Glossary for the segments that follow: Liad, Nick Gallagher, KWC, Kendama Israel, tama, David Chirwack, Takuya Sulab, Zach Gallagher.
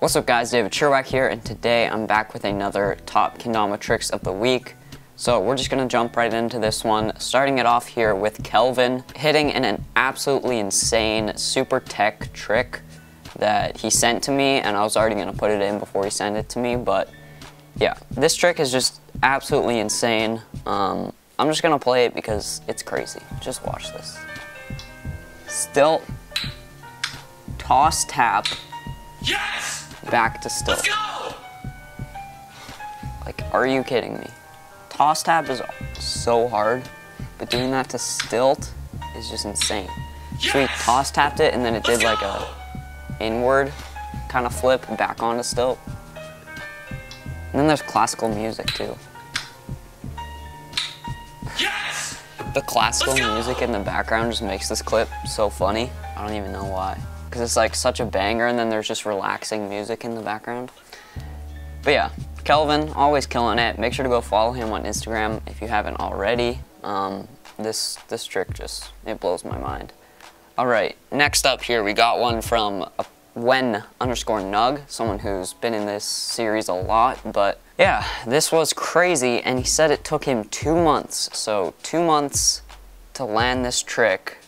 What's up guys, David Chirwack here, and today I'm back with another top Kendama tricks of the week. So we're just gonna jump right into this one, starting it off here with Kelvin hitting an absolutely insane super tech trick that he sent to me, and I was already gonna put it in before he sent it to me, but yeah, this trick is just absolutely insane. I'm just gonna play it because it's crazy. Just watch this. Stilt, toss tap, yes! Back to stilt. Let's go! Like, are you kidding me? Toss tap is so hard, but doing that to stilt is just insane. Yes! So he toss tapped it, and then it did like a inward kind of flip back onto stilt. And then there's classical music too. Yes! The classical music in the background just makes this clip so funny. I don't even know why. Because it's like such a banger, and then there's just relaxing music in the background. But yeah, Kelvin, always killing it. Make sure to go follow him on Instagram if you haven't already. This trick just, it blows my mind. All right, next up here, we got one from Wen_Nug, someone who's been in this series a lot, but yeah, this was crazy, and he said it took him 2 months. So 2 months to land this trick.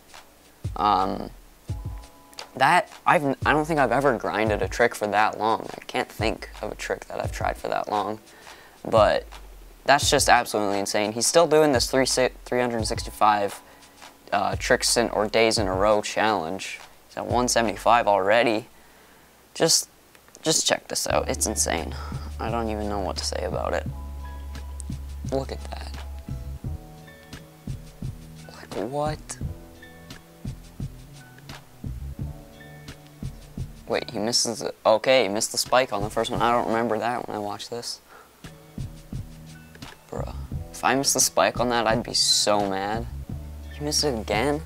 I don't think I've ever grinded a trick for that long. I can't think of a trick that I've tried for that long, but that's just absolutely insane. He's still doing this 365 tricks in or days in a row challenge. He's at 175 already. Just check this out. It's insane. I don't even know what to say about it. Look at that. Like, what? Wait, he misses it. Okay, he missed the spike on the first one. I don't remember that when I watched this. Bruh. If I missed the spike on that, I'd be so mad. He missed it again?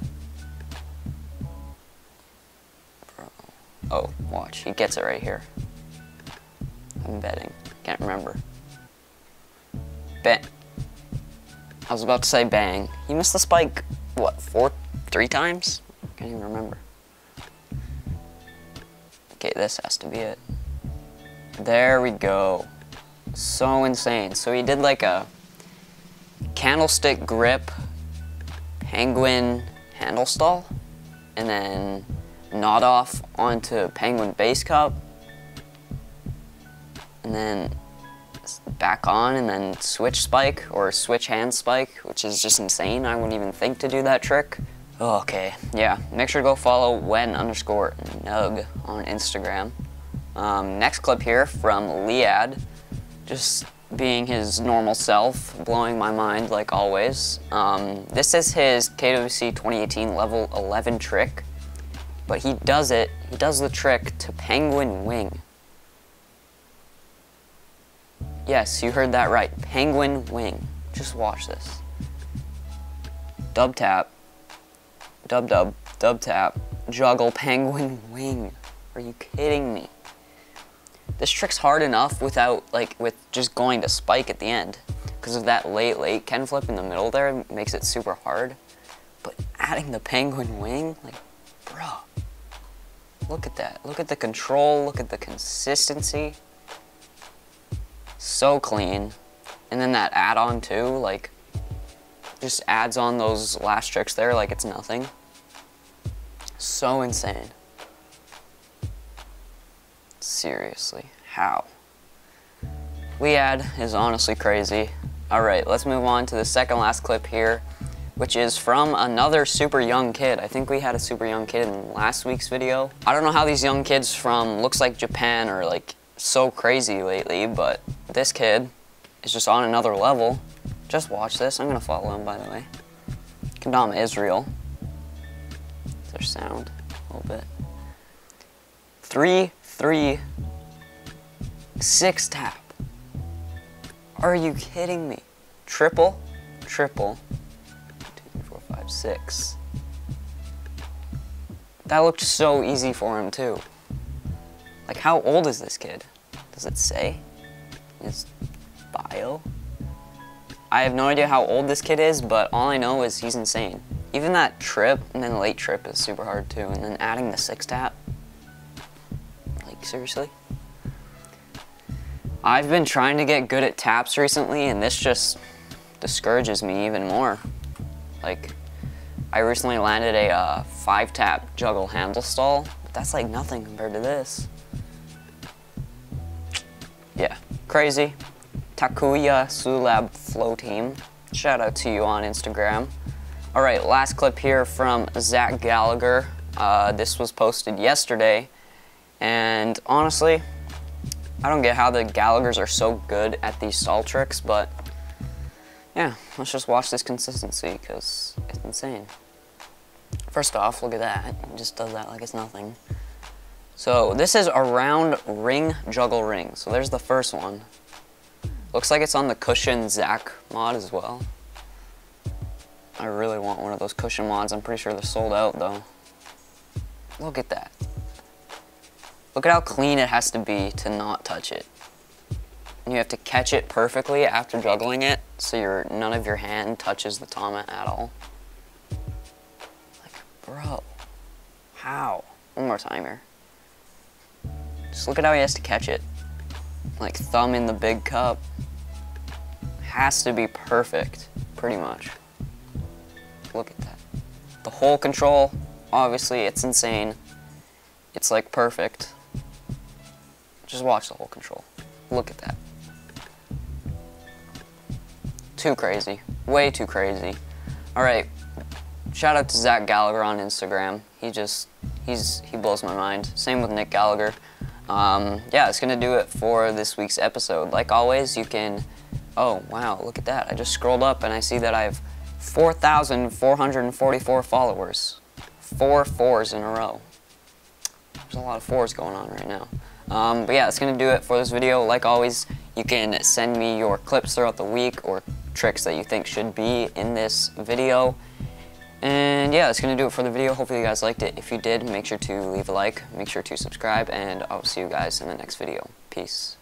Bro. Oh, watch. He gets it right here. I'm betting. Can't remember. Bet. I was about to say bang. He missed the spike, what, three times? Can't even remember. Okay, this has to be it. There we go. So insane. So he did like a candlestick grip, penguin handle stall, and then nod off onto penguin base cup, and then back on, and then switch spike or switch hand spike, which is just insane. I wouldn't even think to do that trick. Okay, yeah, make sure to go follow Wen_Nug on Instagram. Next clip here from Liad, just being his normal self, blowing my mind like always. This is his KWC 2018 level 11 trick, but he does the trick to penguin wing. Yes, you heard that right, penguin wing. Just watch this. Dub tap. Dub dub, dub tap, juggle, penguin wing. Are you kidding me? This trick's hard enough without, like, with just going to spike at the end. Because of that late Ken flip in the middle there makes it super hard. But adding the penguin wing, like, bro. Look at that. Look at the control, look at the consistency. So clean. And then that add-on too, like, just adds on those last tricks there like it's nothing. So insane. Seriously, how? Liad is honestly crazy. All right, let's move on to the second last clip here, which is from another super young kid. I think we had a super young kid in last week's video. I don't know how these young kids from looks like Japan are like so crazy lately, but this kid is just on another level. Just watch this. I'm gonna follow him, by the way. Kendama Israel. Their sound a little bit. 3-3-6 tap. Are you kidding me? Triple, triple. 2, 3, 4, 5, 6. That looked so easy for him too. Like, how old is this kid? Does it say? His bio. I have no idea how old this kid is, but all I know is he's insane. Even that trip and then late trip is super hard too, and then adding the 6 tap. Like, seriously? I've been trying to get good at taps recently, and this just discourages me even more. Like, I recently landed a 5-tap juggle handle stall, but that's like nothing compared to this. Yeah, crazy. Takuya Sulab Flow Team. Shout out to you on Instagram. All right, last clip here from Zach Gallagher. This was posted yesterday, and honestly, I don't get how the Gallaghers are so good at these stall tricks, but yeah, let's just watch this consistency because it's insane. First off, look at that. It just does that like it's nothing. So this is around ring juggle ring. So there's the first one. Looks like it's on the cushion Zach mod as well. I really want one of those cushion mods. I'm pretty sure they're sold out though. Look at that. Look at how clean it has to be to not touch it. And you have to catch it perfectly after juggling it, so none of your hand touches the tama at all. Like, bro, how? One more time here. Just look at how he has to catch it. Like thumb in the big cup. Has to be perfect, pretty much. Look at that. The whole control, obviously it's insane. It's like perfect. Just watch the whole control. Look at that. Too crazy. Way too crazy. All right. Shout out to Zach Gallagher on Instagram. He blows my mind. Same with Nick Gallagher. Yeah, it's gonna do it for this week's episode. Like always, you can, oh wow, look at that. I just scrolled up and I see that I have 4,444 followers. 4 fours in a row. There's a lot of fours going on right now. But yeah, that's gonna do it for this video. Like always, you can send me your clips throughout the week or tricks that you think should be in this video. And yeah, that's gonna do it for the video. Hopefully you guys liked it. If you did, make sure to leave a like, make sure to subscribe, and I'll see you guys in the next video. Peace.